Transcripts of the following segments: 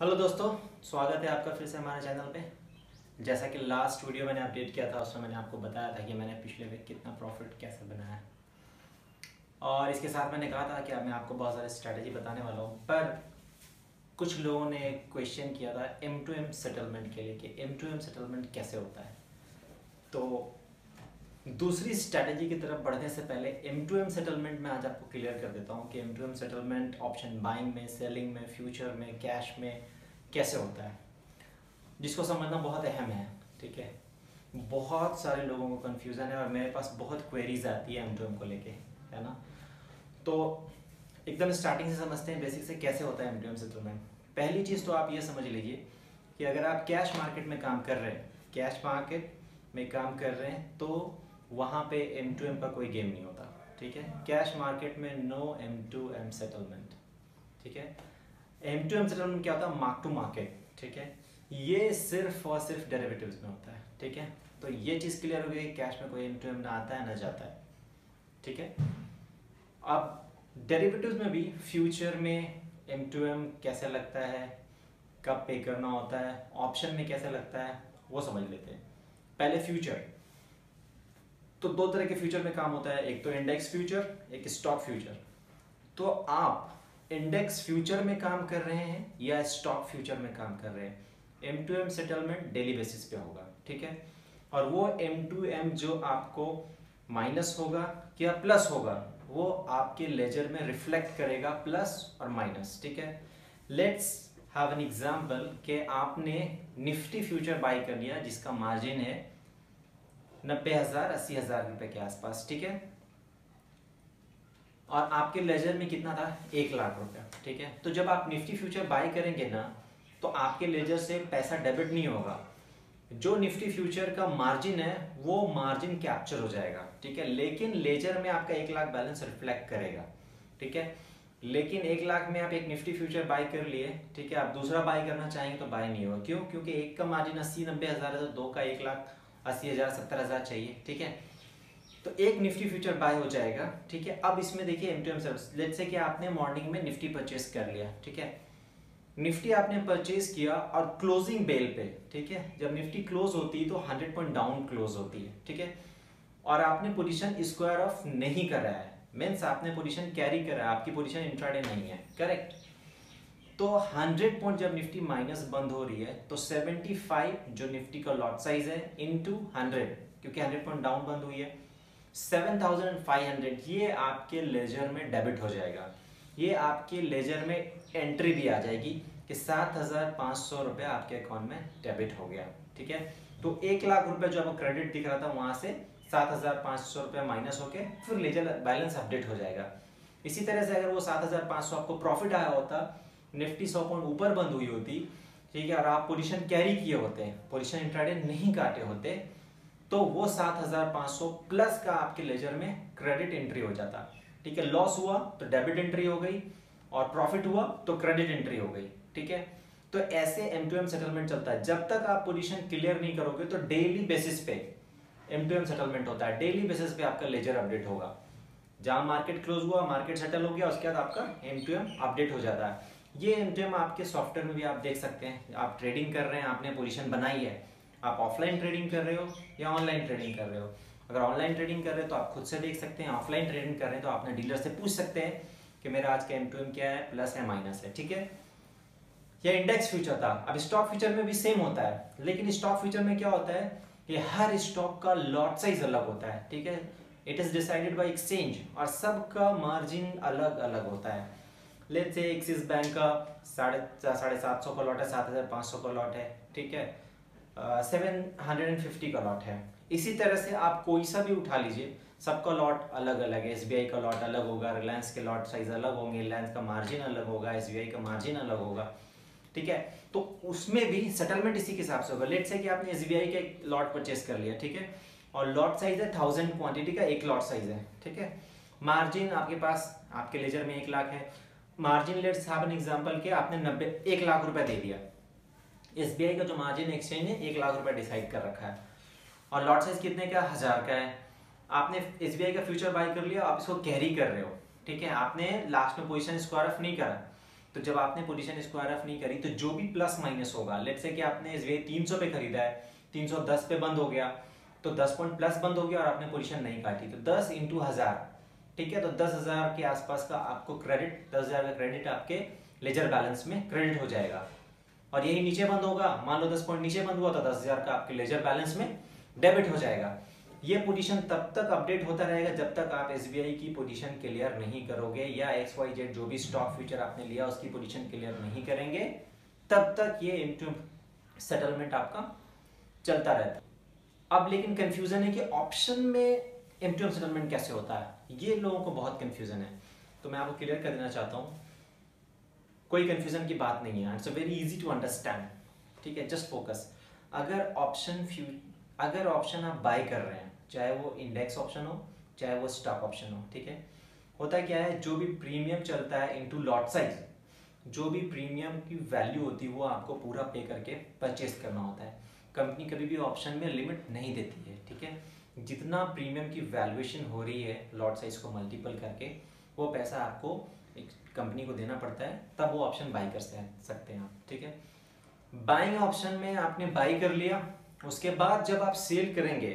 Hello दोस्तों, स्वागत है आपका फिर से हमारे चैनल पे। जैसा कि लास्ट वीडियो मैंने अपडेट किया था उसमें मैंने आपको बताया था कि मैंने पिछले वीक कितना प्रॉफिट कैसे बनाया, और इसके साथ मैंने कहा था कि मैं आपको बहुत सारे स्ट्रैटेजी बताने वाला हूँ। पर कुछ लोगों ने क्वेश्चन किया था M2M सेटलमेंट के लिए कि M2M सेटलमेंट कैसे होता है। तो दूसरी स्ट्रैटेजी की तरफ बढ़ने से पहले M2M सेटलमेंट मैं आज आपको क्लियर कर देता हूँ कि M2M सेटलमेंट ऑप्शन बाइंग में, सेलिंग में, फ्यूचर में, कैश में कैसे होता है, जिसको समझना बहुत अहम है। ठीक है, बहुत सारे लोगों को कन्फ्यूज़न है और मेरे पास बहुत क्वेरीज आती है M2M को लेके, है ना। तो एकदम स्टार्टिंग से समझते हैं बेसिक से कैसे होता है M2M सेटलमेंट। पहली चीज़ तो आप ये समझ लीजिए कि अगर आप कैश मार्केट में काम कर रहे हैं, तो वहाँ पे M2M का कोई गेम नहीं होता। ठीक है, कैश मार्केट में नो M2M सेटलमेंट। ठीक है, M2M सेटलमेंट क्या होता है? Mark to market. ठीक है, ये सिर्फ और सिर्फ डेरिवेटिव्स में होता है। ठीक है, तो ये चीज़ क्लियर हो गई कि कैश में कोई M2M ना आता है ना जाता है। ठीक है, अब डेरिवेटिव्स में भी फ्यूचर में M2M कैसे लगता है, कब पे करना होता है, ऑप्शन में कैसे लगता है, वो समझ लेते हैं। पहले फ्यूचर, तो दो तरह के फ्यूचर में काम होता है, एक तो इंडेक्स फ्यूचर, एक स्टॉक फ्यूचर। तो आप इंडेक्स फ्यूचर में काम कर रहे हैं या स्टॉक फ्यूचर में काम कर रहे हैं, M2M सेटलमेंट डेली बेसिस पे होगा। ठीक है, और वो M2M जो आपको माइनस होगा या प्लस होगा वो आपके लेजर में रिफ्लेक्ट करेगा, प्लस और माइनस। ठीक है, लेट्स हैव एन एग्जाम्पल कि आपने निफ्टी फ्यूचर बाई कर लिया जिसका मार्जिन है 90,000-80,000 रुपए के आसपास। ठीक है, और आपके लेजर में कितना था? 1,00,000 रुपए। ठीक है, तो जब आप निफ्टी फ्यूचर बाय करेंगे ना, तो आपके लेजर से पैसा डेबिट नहीं होगा, जो निफ्टी फ्यूचर का मार्जिन है वो मार्जिन कैप्चर हो जाएगा। ठीक है, लेकिन लेजर में आपका 1,00,000 बैलेंस रिफ्लेक्ट करेगा। ठीक है, लेकिन 1,00,000 में आप एक निफ्टी फ्यूचर बाय कर लिए, ठीक है, आप दूसरा बाय करना चाहेंगे तो बाय नहीं होगा। क्यों? क्योंकि एक का मार्जिन 80-90,000 है, तो दो का 1,80,000-70,000 चाहिए। ठीक है, तो एक निफ्टी फ्यूचर बाय हो जाएगा। ठीक है, अब इसमें देखिए M2M सर्विस, लेट्स से कि आपने मॉर्निंग में निफ्टी परचेस कर लिया। ठीक है, निफ्टी आपने परचेस किया और क्लोजिंग बेल पे, ठीक है, जब निफ्टी क्लोज होती है तो 100 पॉइंट डाउन क्लोज होती है। ठीक है, और आपने पोजीशन स्क्वायर ऑफ नहीं करा है, मीन्स आपने पोजीशन कैरी करा है, आपकी पोजीशन इंट्राडे नहीं है। करेक्ट, तो 100 पॉइंट जब निफ्टी माइनस बंद हो रही है तो 75 जो निफ्टी का लॉट साइज है इनटू 100, क्योंकि 100 पॉइंट डाउन बंद हुई है, 7,500 ये आपके लेजर में डेबिट हो जाएगा। ये आपके लेजर में एंट्री भी आ जाएगी कि 7,500 रुपये आपके अकाउंट में डेबिट हो गया। ठीक है, तो 1,00,000 रुपये जो आपको क्रेडिट दिख रहा था वहाँ से 7,500 रुपये माइनस होके फिर लेजर बैलेंस अपडेट हो जाएगा। इसी तरह से अगर वो 7,500 आपको प्रॉफिट आया होता, निफ्टी 100 पॉइंट ऊपर बंद हुई होती, ठीक है, और आप पोजीशन कैरी किए होते, पोजीशन इंट्राडे नहीं काटे होते, तो वो 7,500 प्लस का आपके लेजर में क्रेडिट एंट्री हो जाता। ठीक है, लॉस हुआ तो डेबिट एंट्री हो गई और प्रॉफिट हुआ तो क्रेडिट एंट्री हो गई। ठीक है, तो ऐसे M2M सेटलमेंट चलता है। जब तक आप पोजीशन क्लियर नहीं करोगे तो डेली बेसिस पे M2M सेटलमेंट होता है। डेली बेसिस पे आपका लेजर अपडेट होगा, जहां मार्केट क्लोज हुआ मार्केट सेटल हो गया, उसके बाद आपका M2M अपडेट हो जाता है। ये M2M आपके सॉफ्टवेयर में भी आप देख सकते हैं। आप ट्रेडिंग कर रहे हैं, आपने पोजीशन बनाई है, आप ऑफलाइन ट्रेडिंग कर रहे हो या ऑनलाइन ट्रेडिंग कर रहे हो। अगर ऑनलाइन ट्रेडिंग कर रहे हो तो आप खुद से देख सकते हैं, ऑफलाइन ट्रेडिंग कर रहे हैं तो आपने डीलर से पूछ सकते हैं कि मेरा आज का M2M क्या है, प्लस है माइनस है। ठीक है, यह इंडेक्स फ्यूचर था। अब स्टॉक फ्यूचर में भी सेम होता है, लेकिन स्टॉक फ्यूचर में क्या होता है कि हर स्टॉक का लॉट साइज अलग होता है। ठीक है, it is decided by exchange, और सबका मार्जिन अलग अलग होता है। लेट्स से एक्सिस बैंक का 750 का लॉट है, 7,500 का लॉट है, ठीक है, 750 का लॉट है। इसी तरह से आप कोई सा भी उठा लीजिए, सबका लॉट अलग अलग है। SBI का लॉट अलग होगा, रिलायंस के लॉट साइज अलग होंगे, रिलायंस का मार्जिन अलग होगा, SBI का मार्जिन अलग होगा। ठीक है, तो उसमें भी सेटलमेंट इसी के हिसाब से होगा। लेट्स से कि आपने SBI का एक लॉट परचेस कर लिया, ठीक है, और लॉट साइज है 1000 क्वान्टिटी का, एक लॉट साइज है। ठीक है, मार्जिन आपके पास आपके लेजर में 1,00,000 है, margin let's have an example के आपने 1,00,000 रुपए दे दिया। SBI का जो मार्जिन एक्सचेंज है 1,00,000 रुपए डिसाइड कर रखा है, और लॉट साइज कितने का? 1000 का है। आपने SBI का फ्यूचर बाय कर लिया, आप इसको कैरी कर रहे हो। ठीक है, आपने लास्ट में पोजीशन स्क्वायर ऑफ नहीं करा, तो जब आपने पोजीशन स्क्वायर ऑफ नहीं करी तो जो भी प्लस माइनस होगा, लेट्स से कि आपने एसबीआई 300 पे खरीदा है, 310 पे बंद हो गया तो 10 पॉइंट प्लस बंद हो गया और आपने पोजीशन नहीं काटी, तो 10 इंटू हजार, ठीक है, तो 10,000 के आसपास का आपको क्रेडिट, 10,000 का क्रेडिट आपके लेजर बैलेंस में क्रेडिट हो जाएगा। और यही नीचे बंद होगा, मान लो 10 पॉइंट नीचे बंद हुआ तो 10,000 का आपके लेजर बैलेंस में डेबिट हो जाएगा। ये पोजीशन तब तक अपडेट होता रहेगा जब तक आप एसबीआई की पोजीशन क्लियर नहीं करोगे या XYZ जो भी स्टॉक फ्यूचर आपने लिया उसकी पोजीशन क्लियर नहीं करेंगे, तब तक ये M2M सेटलमेंट आपका चलता रहता है। अब लेकिन कंफ्यूजन है कि ऑप्शन में M2M सेटलमेंट कैसे होता है, ये लोगों को बहुत कंफ्यूजन है, तो मैं आपको क्लियर कर देना चाहता हूँ, कोई कंफ्यूजन की बात नहीं है, it's very easy to understand, ठीक है, जस्ट फोकस। अगर ऑप्शन आप बाय कर रहे हैं, चाहे वो इंडेक्स ऑप्शन हो चाहे वो स्टॉक ऑप्शन हो, ठीक है, होता क्या है, जो भी प्रीमियम चलता है इनटू लॉट साइज, जो भी प्रीमियम की वैल्यू होती है वो आपको पूरा पे करके परचेस करना होता है। कंपनी कभी भी ऑप्शन में लिमिट नहीं देती है, ठीक है, जितना प्रीमियम की वैल्यूएशन हो रही है लॉट साइज को मल्टीपल करके वो पैसा आपको कंपनी को देना पड़ता है, तब वो ऑप्शन बाई कर सकते हैं आप, ठीक है। बाइंग ऑप्शन में आपने बाई कर लिया, उसके बाद जब आप सेल करेंगे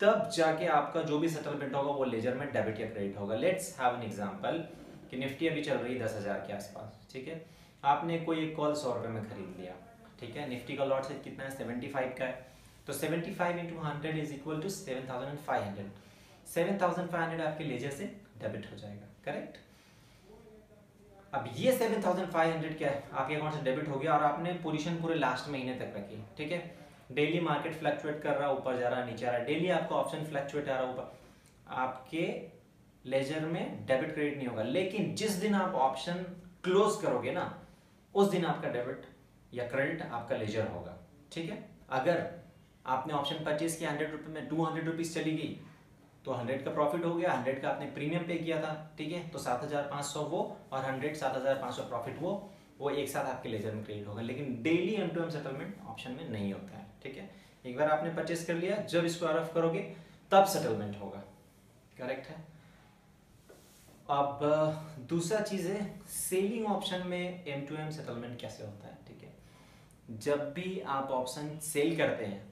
तब जाके आपका जो भी सेटलमेंट होगा वो लेजर में डेबिट या क्रेडिट होगा। लेट्स हैव एन एग्जांपल कि निफ्टी अभी चल रही है 10,000 के आसपास, ठीक है, आपने कोई एक कॉल 100 रुपये में खरीद लिया, ठीक है, निफ्टी का लॉट साइज कितना है, 75 का है, तो 75 × 100 इज इक्वल टू 7,500, 7,500 आपके लेजर से डेबिट हो जाएगा, करेक्ट। अब ये 7,500 क्या है, आपके अकाउंट से डेबिट हो गया और आपने पोजीशन पूरे लास्ट महीने तक रखी, ठीक है, डेली मार्केट फ्लक्चुएट कर रहा, ऊपर जा रहा नीचे आ रहा, डेली आपका ऑप्शन फ्लक्चुएट आ रहा ऊपर, आपके लेजर में डेबिट क्रेडिट नहीं होगा। लेकिन जिस दिन आप ऑप्शन क्लोज करोगे ना, उस दिन आपका डेबिट या क्रेडिट आपका लेजर होगा, ठीक है। अगर आपने ऑप्शन परचेज किया 100 रुपये में, 200 रुपीज़ चली गई तो 100 का प्रॉफिट हो गया, 100 का आपने प्रीमियम पे किया था, ठीक है, तो 7,500 वो और 100 7,500 प्रॉफिट वो एक साथ आपके लेजर में क्रेडिट होगा। लेकिन डेली M2M सेटलमेंट ऑप्शन में नहीं होता है, ठीक है, एक बार आपने परचेस कर लिया, जब इसको स्क्वायर ऑफ करोगे तब सेटलमेंट होगा, करेक्ट है। अब दूसरा चीज है सेलिंग ऑप्शन में M2M सेटलमेंट कैसे होता है, ठीक है, जब भी आप ऑप्शन सेल करते हैं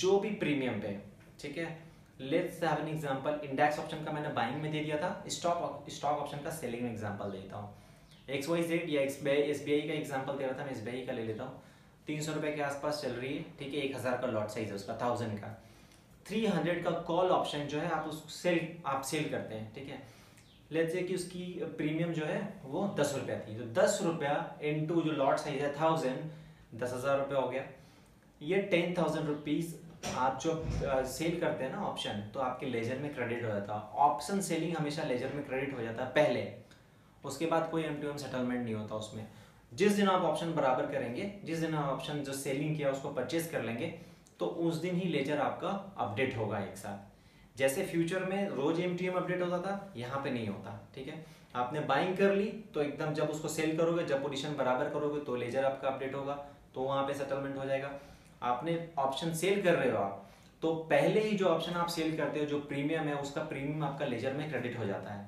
जो भी प्रीमियम पे, ठीक है, let's have an example, index option का मैंने बाइंग में दे दिया था, स्टॉक ऑप्शन का सेलिंग में एग्जांपल देता हूँ, XYZ या SBI का एग्जांपल दे रहा था, मैं SBI का ले लेता हूँ, 300 रुपये के आसपास चल रही है, ठीक है, 1,000 का लॉट साइज है उसका, 1,000 का, 300 का कॉल ऑप्शन जो है आप उसको सेल करते हैं, ठीक है, लेट्स से कि उसकी प्रीमियम जो है वो 10 रुपया थी, तो 10 रुपया इनटू जो लॉट साइज है 1,000, 10,000 रुपये हो गया, ये 10,000 रुपीज़ आप जो सेल करते हैं ना ऑप्शन, तो आपके लेजर में क्रेडिट हो जाता है। ऑप्शन सेलिंग हमेशा लेजर में क्रेडिट हो जाता है पहले, उसके बाद कोई M2M सेटलमेंट नहीं होता उसमें। जिस दिन आप ऑप्शन बराबर करेंगे, जिस दिन आप ऑप्शन जो सेलिंग किया उसको परचेस कर लेंगे, तो उस दिन ही लेजर आपका अपडेट होगा एक साथ। जैसे फ्यूचर में रोज MTM अपडेट होता था, यहाँ पे नहीं होता, ठीक है, आपने बाइंग कर ली तो एकदम जब उसको सेल करोगे, जब पोजीशन बराबर करोगे तो लेजर आपका अपडेट होगा, तो वहाँ पे सेटलमेंट हो जाएगा। आपने ऑप्शन सेल कर रहे हो आप, तो पहले ही जो ऑप्शन आप सेल करते हो जो प्रीमियम है उसका प्रीमियम आपका लेजर में क्रेडिट हो जाता है,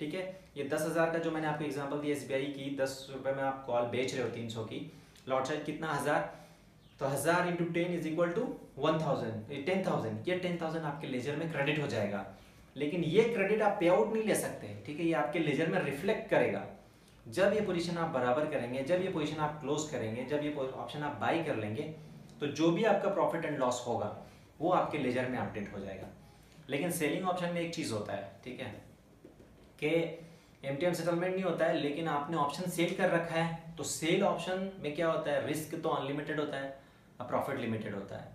ठीक है। ये 10,000 का जो मैंने आपको एग्जांपल दिया SBI की, 10 रुपये में आप कॉल बेच रहे हो 300 की, लॉट साइज कितना 1,000, तो 1,000 × 10 इज इक्वल टू 1,000, 10,000, ये 10,000 आपके लेजर में क्रेडिट हो जाएगा। लेकिन ये क्रेडिट आप पे आउट नहीं ले सकते, ठीक है, ये आपके लेजर में रिफ्लेक्ट करेगा। जब ये पोजिशन आप बराबर करेंगे, जब ये पोजिशन आप क्लोज करेंगे, जब ये ऑप्शन आप बाई कर लेंगे, तो जो भी आपका प्रॉफिट एंड लॉस होगा वो आपके लेजर में अपडेट हो जाएगा। लेकिन सेलिंग ऑप्शन में एक चीज़ होता है, ठीक है, कि MTM सेटलमेंट नहीं होता है, लेकिन आपने ऑप्शन सेल कर रखा है, तो सेल ऑप्शन में क्या होता है, रिस्क तो अनलिमिटेड होता है और प्रॉफिट लिमिटेड होता है।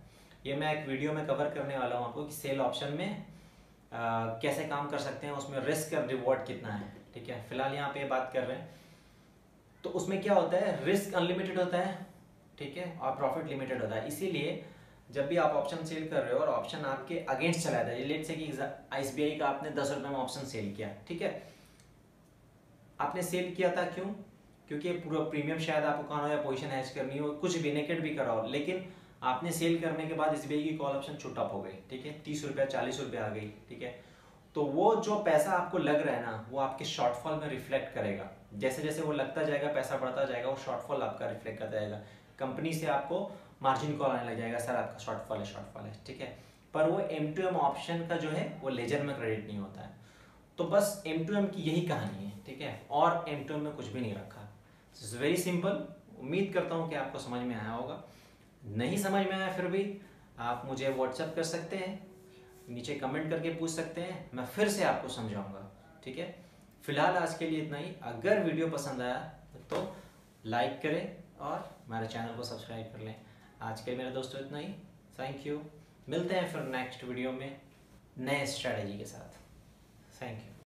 ये मैं एक वीडियो में कवर करने वाला हूँ आपको कि सेल ऑप्शन में कैसे काम कर सकते हैं, उसमें रिस्क और रिवॉर्ड कितना है, ठीक है, फिलहाल यहाँ पे बात कर रहे हैं। तो उसमें क्या होता है, रिस्क अनलिमिटेड होता है, ठीक है, और प्रॉफिट लिमिटेड होता है। इसीलिए जब भी आप ऑप्शन सेल कर रहे हो और ऑप्शन आपके अगेंस्ट चला जाता है, लेट्स से कि ICICI का आपने 10 रुपये में ऑप्शन सेल किया, ठीक है, आपने सेल किया था, क्यों, क्योंकि पूरा प्रीमियम शायद आपको कहना हो या पोजीशन हैच करनी हो, कुछ भी नेकेड भी करा हो, लेकिन आपने सेल करने के बाद SBI की कॉल ऑप्शन छूट अप हो गई, ठीक है, 30 रुपया 40 रुपये आ गई, ठीक है, तो वो जो पैसा आपको लग रहा है ना वो आपके शॉर्टफॉल में रिफ्लेक्ट करेगा जैसे जैसे वो लगता जाएगा, पैसा बढ़ता जाएगा, वो शॉर्टफॉल आपका रिफ्लेक्ट करता जाएगा, कंपनी से आपको मार्जिन कॉल आने लग जाएगा, सर आपका शॉर्टफॉल है, ठीक है। पर वो M2M ऑप्शन का जो है वो लेजर में क्रेडिट नहीं होता है। तो बस M2M की यही कहानी है, ठीक है। और M2M में कुछ भी नहीं रखा, इट्स वेरी सिंपल। उम्मीद करता हूँ कि आपको समझ में आया होगा। नहीं समझ में आया फिर भी आप मुझे व्हाट्सएप कर सकते हैं, नीचे कमेंट करके पूछ सकते हैं, मैं फिर से आपको समझाऊंगा, ठीक है। फिलहाल आज के लिए इतना ही। अगर वीडियो पसंद आया तो लाइक करें और मेरे चैनल को सब्सक्राइब कर लें। आज के लिए मेरे दोस्तों इतना ही, थैंक यू। मिलते हैं फिर नेक्स्ट वीडियो में नए स्ट्रैटेजी के साथ। Thank you.